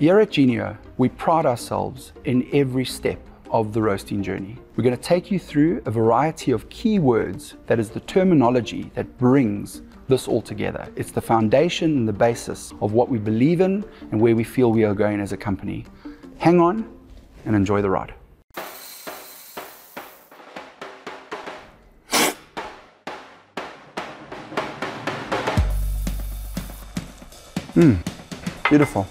Here at Genio, we pride ourselves in every step of the roasting journey. We're going to take you through a variety of key words that is the terminology that brings this all together. It's the foundation and the basis of what we believe in and where we feel we are going as a company. Hang on and enjoy the ride. Beautiful.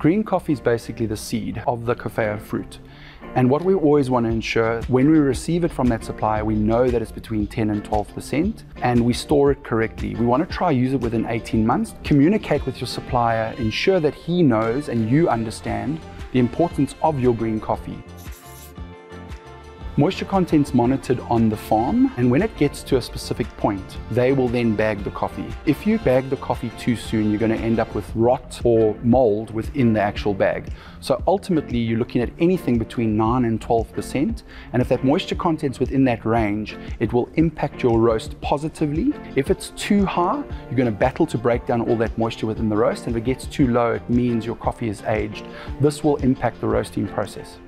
Green coffee is basically the seed of the coffea fruit. And what we always want to ensure when we receive it from that supplier, we know that it's between 10 and 12% and we store it correctly. We want to try use it within 18 months. Communicate with your supplier, ensure that he knows and you understand the importance of your green coffee. Moisture content's monitored on the farm, and when it gets to a specific point, they will then bag the coffee. If you bag the coffee too soon, you're going to end up with rot or mold within the actual bag. So ultimately, you're looking at anything between 9 and 12%, and if that moisture content's within that range, it will impact your roast positively. If it's too high, you're going to battle to break down all that moisture within the roast, and if it gets too low, it means your coffee is aged. This will impact the roasting process.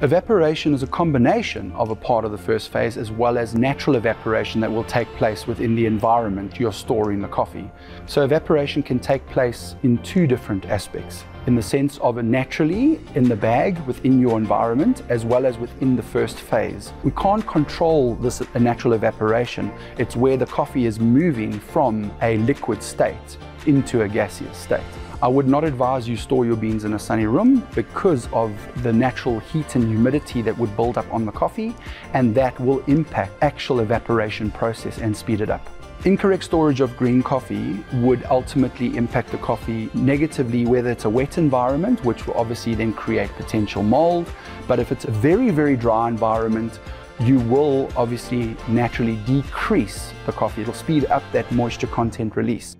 Evaporation is a combination of a part of the first phase as well as natural evaporation that will take place within the environment you're storing the coffee. So evaporation can take place in two different aspects, in the sense of naturally in the bag within your environment as well as within the first phase. We can't control this natural evaporation. It's where the coffee is moving from a liquid state into a gaseous state. I would not advise you store your beans in a sunny room because of the natural heat and humidity that would build up on the coffee, and that will impact actual evaporation process and speed it up. Incorrect storage of green coffee would ultimately impact the coffee negatively, whether it's a wet environment, which will obviously then create potential mold, but if it's a very, very dry environment, you will obviously naturally decrease the coffee. It'll speed up that moisture content release.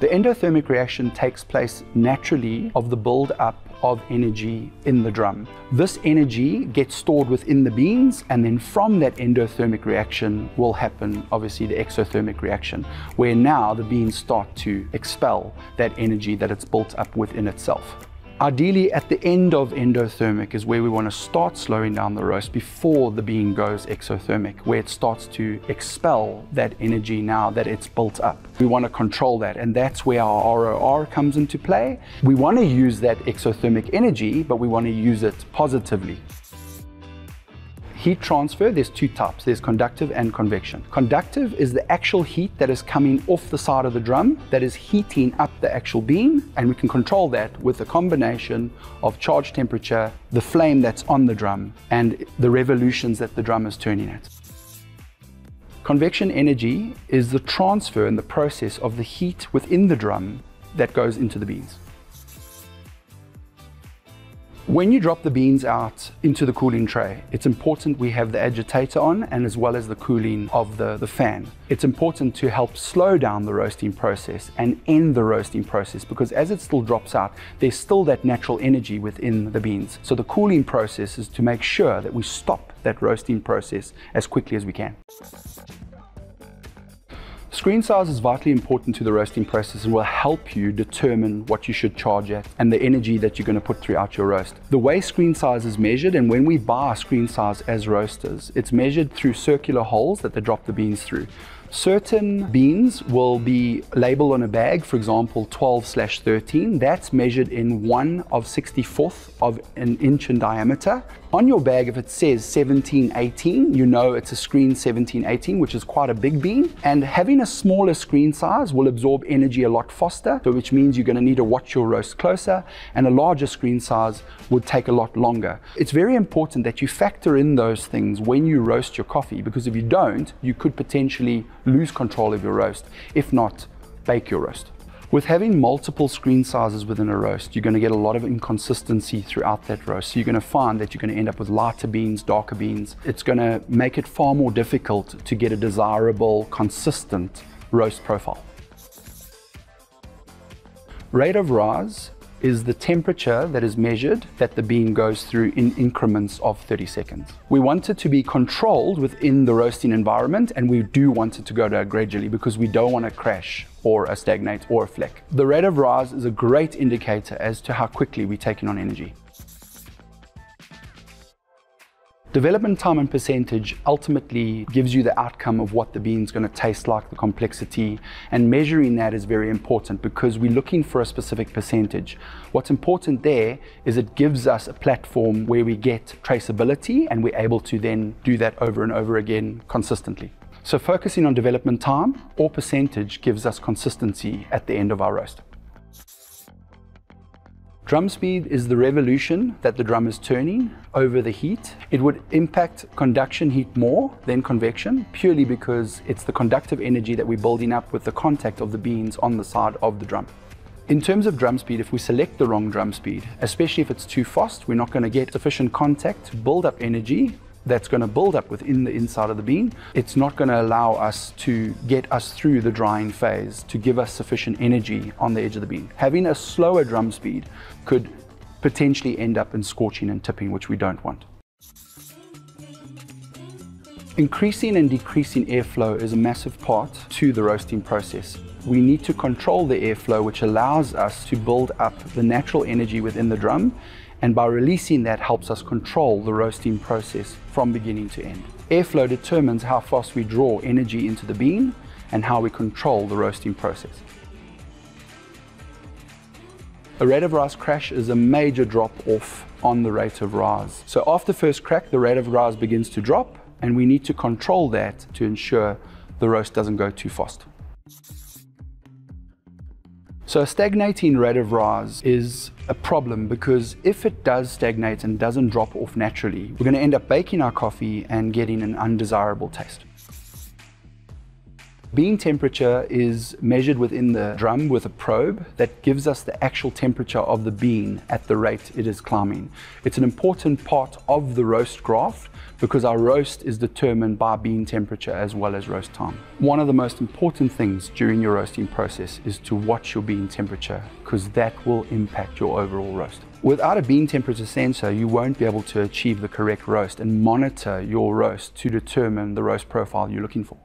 The endothermic reaction takes place naturally of the build-up of energy in the drum. This energy gets stored within the beans, and then from that endothermic reaction will happen obviously the exothermic reaction, where now the beans start to expel that energy that it's built up within itself. Ideally, at the end of endothermic is where we want to start slowing down the roast before the bean goes exothermic, where it starts to expel that energy now that it's built up. We want to control that, and that's where our ROR comes into play. We want to use that exothermic energy, but we want to use it positively. Heat transfer, there's two types. There's conductive and convection. Conductive is the actual heat that is coming off the side of the drum that is heating up the actual bean, and we can control that with a combination of charge temperature, the flame that's on the drum, and the revolutions that the drum is turning at. Convection energy is the transfer and the process of the heat within the drum that goes into the beans. When you drop the beans out into the cooling tray, it's important we have the agitator on, and as well as the cooling of the fan. It's important to help slow down the roasting process and end the roasting process, because as it still drops out, there's still that natural energy within the beans. So the cooling process is to make sure that we stop that roasting process as quickly as we can. Screen size is vitally important to the roasting process and will help you determine what you should charge at and the energy that you're going to put throughout your roast. The way screen size is measured, and when we buy screen size as roasters, it's measured through circular holes that they drop the beans through. Certain beans will be labeled on a bag, for example 12/13. That's measured in 1/64 of an inch in diameter. On your bag, if it says 17/18, you know it's a screen 17/18, which is quite a big bean. And having a smaller screen size will absorb energy a lot faster, so which means you're going to need to watch your roast closer, and a larger screen size would take a lot longer. It's very important that you factor in those things when you roast your coffee, because if you don't, you could potentially lose control of your roast, if not bake your roast. With having multiple screen sizes within a roast, you're going to get a lot of inconsistency throughout that roast. So you're going to find that you're going to end up with lighter beans, darker beans. It's going to make it far more difficult to get a desirable, consistent roast profile. Rate of rise is the temperature that is measured that the bean goes through in increments of 30 seconds. We want it to be controlled within the roasting environment, and we do want it to go down gradually because we don't want to crash or a stagnate or a flick. The rate of rise is a great indicator as to how quickly we're taking on energy. Development time and percentage ultimately gives you the outcome of what the bean's going to taste like, the complexity, and measuring that is very important because we're looking for a specific percentage. What's important there is it gives us a platform where we get traceability and we're able to then do that over and over again consistently. So focusing on development time or percentage gives us consistency at the end of our roast. Drum speed is the revolution that the drum is turning over the heat. It would impact conduction heat more than convection, purely because it's the conductive energy that we're building up with the contact of the beans on the side of the drum. In terms of drum speed, if we select the wrong drum speed, especially if it's too fast, we're not going to get sufficient contact to build up energy that's going to build up within the inside of the bean. It's not going to allow us to get us through the drying phase to give us sufficient energy on the edge of the bean. Having a slower drum speed could potentially end up in scorching and tipping, which we don't want. Increasing and decreasing airflow is a massive part to the roasting process. We need to control the airflow, which allows us to build up the natural energy within the drum, and by releasing that helps us control the roasting process from beginning to end. Airflow determines how fast we draw energy into the bean and how we control the roasting process. A rate of rise crash is a major drop off on the rate of rise. So after first crack, the rate of rise begins to drop, and we need to control that to ensure the roast doesn't go too fast. So a stagnating rate of rise is a problem because if it does stagnate and doesn't drop off naturally, we're going to end up baking our coffee and getting an undesirable taste. Bean temperature is measured within the drum with a probe that gives us the actual temperature of the bean at the rate it is climbing. It's an important part of the roast graph because our roast is determined by bean temperature as well as roast time. One of the most important things during your roasting process is to watch your bean temperature because that will impact your overall roast. Without a bean temperature sensor, you won't be able to achieve the correct roast and monitor your roast to determine the roast profile you're looking for.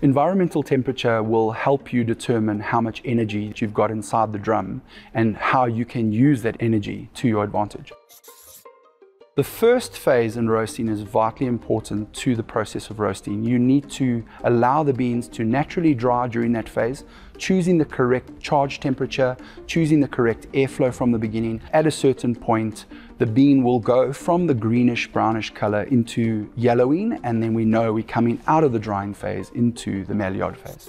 Environmental temperature will help you determine how much energy you've got inside the drum and how you can use that energy to your advantage. The first phase in roasting is vitally important to the process of roasting. You need to allow the beans to naturally dry during that phase, choosing the correct charge temperature, choosing the correct airflow from the beginning. At a certain point, the bean will go from the greenish brownish color into yellowing, and then we know we're coming out of the drying phase into the Maillard phase.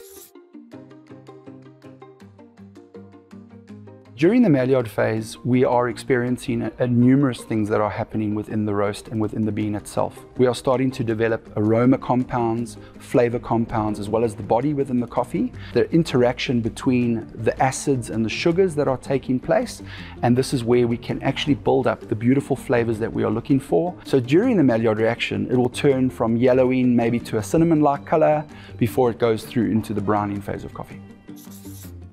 During the Maillard phase, we are experiencing numerous things that are happening within the roast and within the bean itself. We are starting to develop aroma compounds, flavor compounds, as well as the body within the coffee, the interaction between the acids and the sugars that are taking place, and this is where we can actually build up the beautiful flavors that we are looking for. So during the Maillard reaction, it will turn from yellowing maybe to a cinnamon-like color before it goes through into the browning phase of coffee.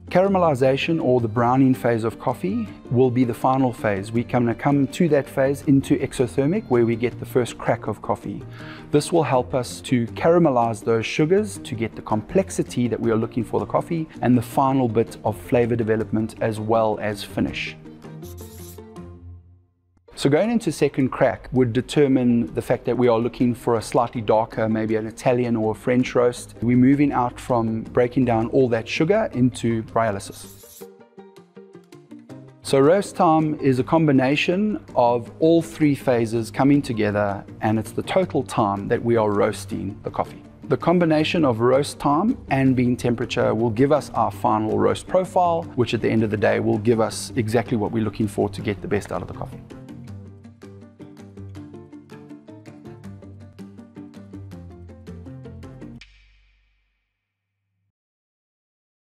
Caramelization, or the browning phase of coffee, will be the final phase. We're going to come to that phase into exothermic, where we get the first crack of coffee. This will help us to caramelize those sugars to get the complexity that we are looking for the coffee, and the final bit of flavor development as well as finish. So going into second crack would determine the fact that we are looking for a slightly darker, maybe an Italian or a French roast. We're moving out from breaking down all that sugar into bryolysis. So roast time is a combination of all three phases coming together, and it's the total time that we are roasting the coffee. The combination of roast time and bean temperature will give us our final roast profile, which at the end of the day will give us exactly what we're looking for to get the best out of the coffee.